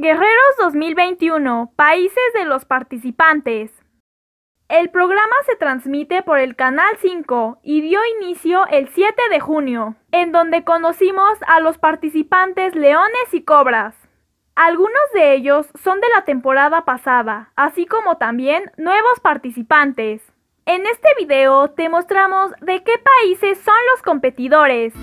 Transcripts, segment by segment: Guerreros 2021, países de los participantes. El programa se transmite por el Canal 5 y dio inicio el 7 de junio, en donde conocimos a los participantes Leones y Cobras. Algunos de ellos son de la temporada pasada, así como también nuevos participantes. En este video te mostramos de qué países son los competidores.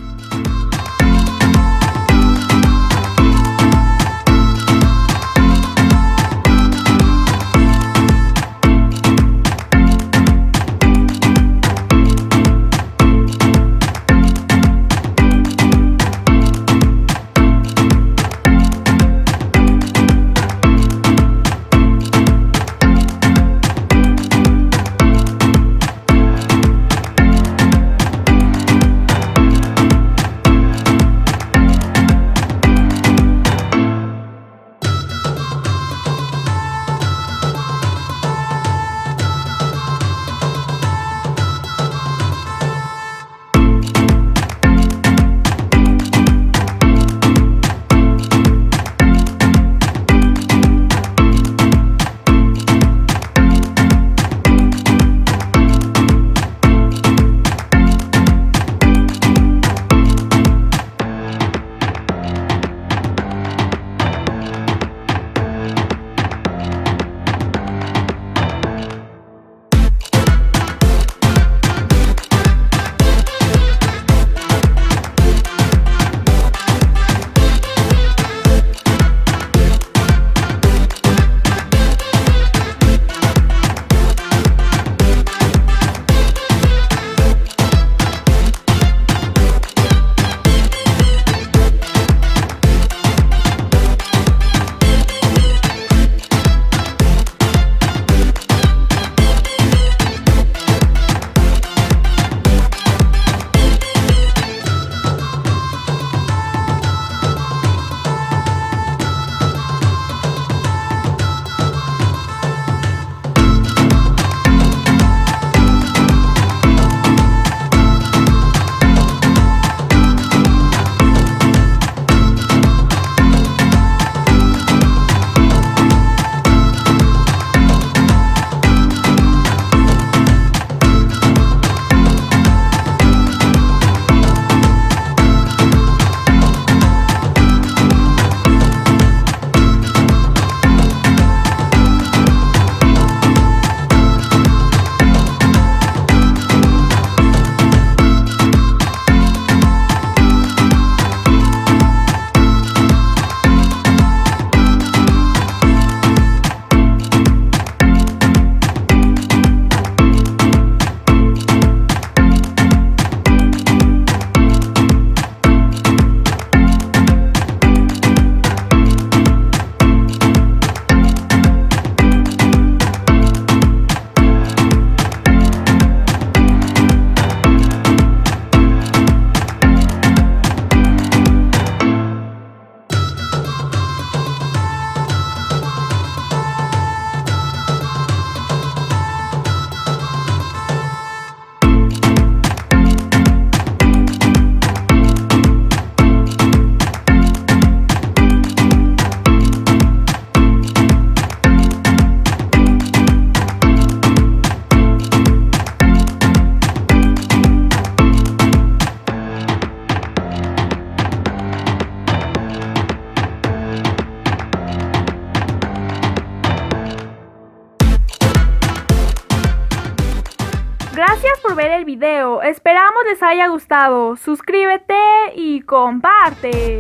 Gracias por ver el video, esperamos les haya gustado, suscríbete y comparte.